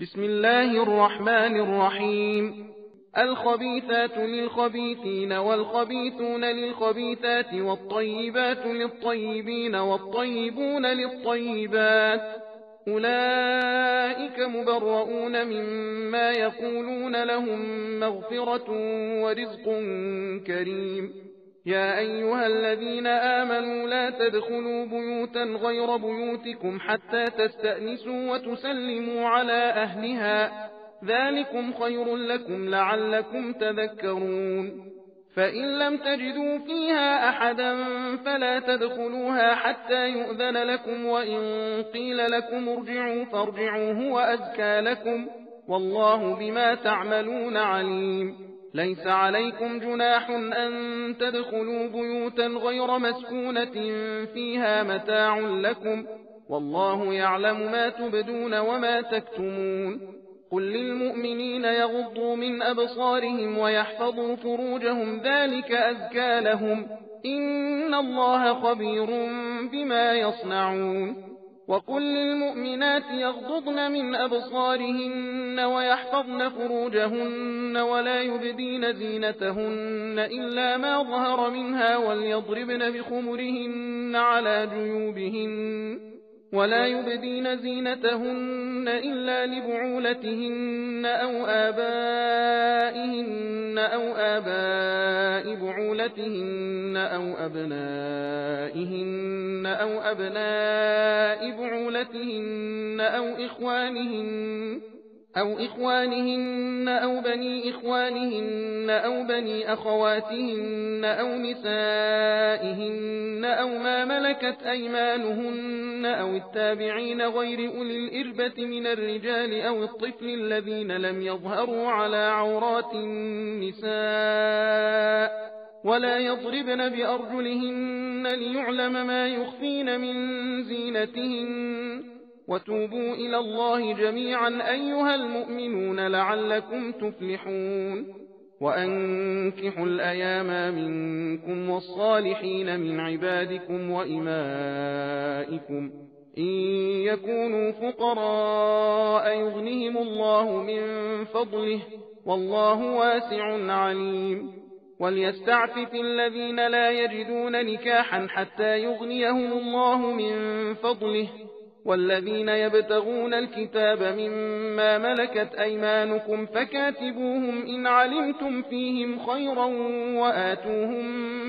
بسم الله الرحمن الرحيم. الخبيثات للخبيثين والخبيثون للخبيثات والطيبات للطيبين والطيبون للطيبات، أولئك مبرؤون مما يقولون، لهم مغفرة ورزق كريم. يا أيها الذين آمنوا لا تدخلوا بيوتا غير بيوتكم حتى تستأنسوا وتسلموا على أهلها، ذلكم خير لكم لعلكم تذكرون. فإن لم تجدوا فيها أحدا فلا تدخلوها حتى يؤذن لكم، وإن قيل لكم ارجعوا فارجعوا هو أزكى لكم، والله بما تعملون عليم. ليس عليكم جناح أن تدخلوا بيوتا غير مسكونة فيها متاع لكم، والله يعلم ما تبدون وما تكتمون. قل للمؤمنين يغضوا من أبصارهم ويحفظوا فروجهم، ذلك أزكى لهم، إن الله خبير بما يصنعون. وقل للمؤمنات يغضضن من أبصارهن ويحفظن فروجهن ولا يبدين زينتهن إلا ما ظهر منها، وليضربن بخمرهن على جيوبهن، ولا يبدين زينتهن إلا لبعولتهن أو آبائهن أو آباء بعولتهن أو أبنائهن أو أبناء بعولتهن أو إخوانهن أو بني إخوانهن أو بني أخواتهن أو نسائهن أو ما ملكت أيمانهن أو التابعين غير أولي الإربة من الرجال أو الطفل الذين لم يظهروا على عورات النساء، ولا يضربن بأرجلهن ليعلم ما يخفين من زينتهن. وتوبوا إلى الله جميعا أيها المؤمنون لعلكم تفلحون. وأنكحوا الأيام منكم والصالحين من عبادكم وإمائكم، إن يكونوا فقراء يغنهم الله من فضله، والله واسع عليم. وليستعفف الذين لا يجدون نكاحا حتى يغنيهم الله من فضله، والذين يبتغون الكتاب مما ملكت أيمانكم فكاتبوهم إن علمتم فيهم خيرا، وآتوهم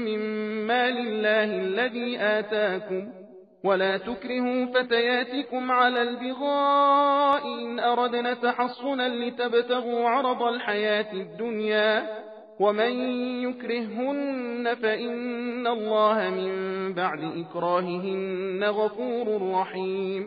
مما لله الذي آتاكم، ولا تكرهوا فتياتكم على البغاء إن أردنا تحصنا لتبتغوا عرض الحياة الدنيا، ومن يكرههن فإن الله من بعد إكراههن غفور رحيم.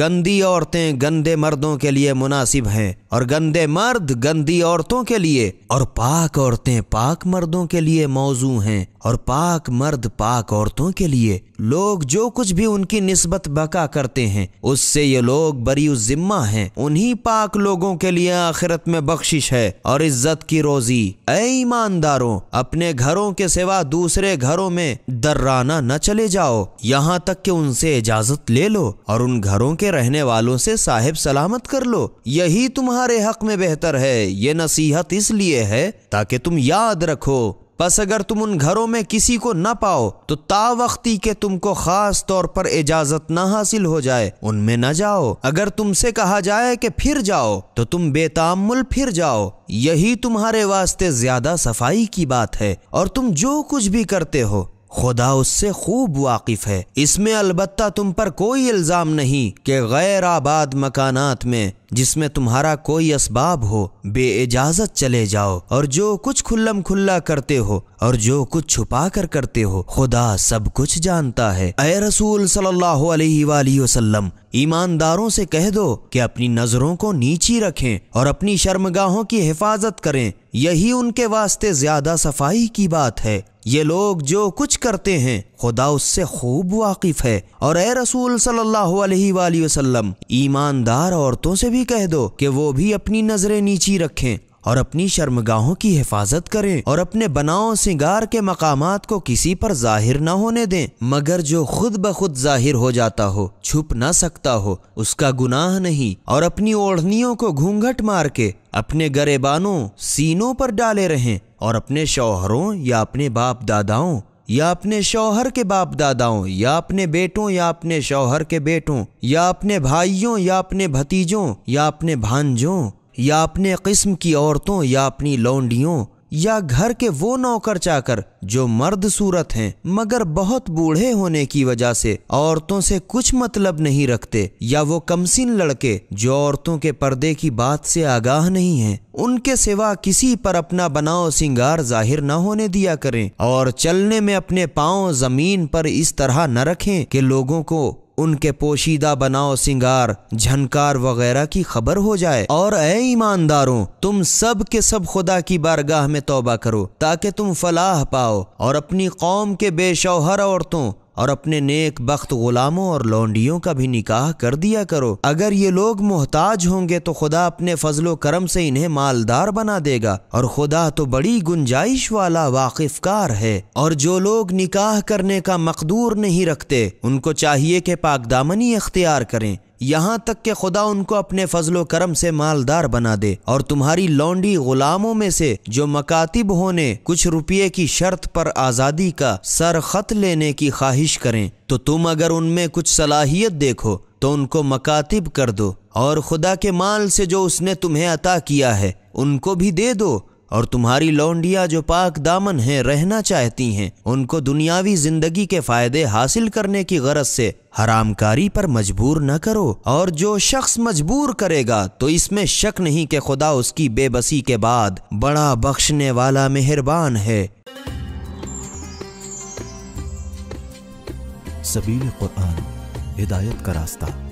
گندی عورتیں گندے مردوں کے لیے مناسب ہیں، اور گندے مرد گندی عورتوں کے لیے، اور پاک عورتیں پاک مردوں کے لیے موزوں ہیں، اور پاک مرد پاک عورتوں کے لیے. لوگ جو کچھ بھی ان کی نسبت بقا کرتے ہیں اس سے یہ لوگ بری الذمہ ہیں. انہی پاک لوگوں کے لیے آخرت میں بخشش ہے اور عزت کی روزی. اے ایمانداروں، اپنے گھروں کے سوا دوسرے گھروں میں درانہ نہ چلے جاؤ، یہاں تک کہ ان سے اجازت لے لو، اور ان گھروں کے رہنے والوں سے صاحب سلامت کر لو، یہی تمہارے حق میں بہتر ہے. یہ نصیحت اس لیے ہے تاکہ تم یاد رکھو، پس اگر تم ان گھروں میں کسی کو نہ پاؤ تو تا وقتی کہ تم کو خاص طور پر اجازت نہ حاصل ہو جائے ان میں نہ جاؤ. اگر تم سے کہا جائے کہ پھر جاؤ تو تم بے تامل پھر جاؤ، یہی تمہارے واسطے زیادہ صفائی کی بات ہے. اور تم جو کچھ بھی کرتے ہو خدا اس سے خوب واقف ہے. اس میں البتہ تم پر کوئی الزام نہیں کہ غیر آباد مکانات میں جس میں تمہارا کوئی اسباب ہو بے اجازت چلے جاؤ، اور جو کچھ کھلم کھلا کرتے ہو اور جو کچھ چھپا کر کرتے ہو خدا سب کچھ جانتا ہے. اے رسول صلی اللہ علیہ وآلہ وسلم، ایمانداروں سے کہہ دو کہ اپنی نظروں کو نیچی رکھیں اور اپنی شرمگاہوں کی حفاظت کریں، یہی ان کے واسطے زیادہ صفائی کی بات ہے. یہ لوگ جو کچھ کرتے ہیں خدا اس سے خوب واقف ہے. اور اے رسول صلی اللہ علیہ وآلہ وسلم، ایماندار عورتوں سے بھی کہہ دو کہ وہ بھی اپنی نظریں نیچی رکھیں और अपनी शर्मगाहों की हिफाजत करें और अपने बनाओ सिंगार के मकामात को किसी पर जाहिर न होने दें, मगर जो खुद ब खुद जाहिर हो जाता हो, छुप न सकता हो, उसका गुनाह नहीं। और अपनी ओढ़नियों को घूंघट मार के अपने गरेबानों सीनों पर डाले रहें और अपने शौहरों या अपने बाप दादाओं या अपने शौहर के बाप दादाओं या अपने बेटों या अपने शौहर के बेटों या अपने भाइयों या अपने भतीजों या अपने भांजों या अपने किस्म की औरतों या अपनी लौंडियों या घर के वो नौकर चाकर जो मर्द सूरत हैं मगर बहुत बूढ़े होने की वजह से औरतों से कुछ मतलब नहीं रखते, या वो कमसिन लड़के जो औरतों के पर्दे की बात से आगाह नहीं हैं, उनके सिवा किसी पर अपना बनाओ सिंगार जाहिर न होने दिया करें। और चलने में अपने पाँव जमीन पर इस तरह न रखें कि लोगों को उनके पोशीदा बनाओ सिंगार झनकार वगैरह की खबर हो जाए। और ऐ ईमानदारों, तुम सब के सब खुदा की बारगाह में तौबा करो ताकि तुम फलाह पाओ और अपनी कौम के बेशौहर औरतों और अपने नेक बख्त गुलामों और लौंडियों का भी निकाह कर दिया करो। अगर ये लोग मोहताज होंगे तो खुदा अपने फजलो करम से इन्हें मालदार बना देगा, और खुदा तो बड़ी गुंजाइश वाला वाकिफकार है। और जो लोग निकाह करने का मकदूर नहीं रखते उनको चाहिए कि पाकदामनी इख्तियार करें, यहाँ तक कि खुदा उनको अपने फजलो करम से मालदार बना दे। और तुम्हारी लौंडी गुलामों में से जो मकातिब होने कुछ रुपये की शर्त पर आज़ादी का सरखत लेने की ख्वाहिश करें तो तुम अगर उनमें कुछ सलाहियत देखो तो उनको मकातिब कर दो, और खुदा के माल से जो उसने तुम्हें अता किया है उनको भी दे दो। और तुम्हारी लौंडियाँ जो पाक दामन हैं, रहना चाहती हैं, उनको दुनियावी ज़िंदगी के फ़ायदे हासिल करने की गरज से हरामकारी पर मजबूर न करो। और जो शख्स मजबूर करेगा तो इसमें शक नहीं कि खुदा उसकी बेबसी के बाद बड़ा बख्शने वाला मेहरबान है। सबील कुरान, हिदायत का रास्ता।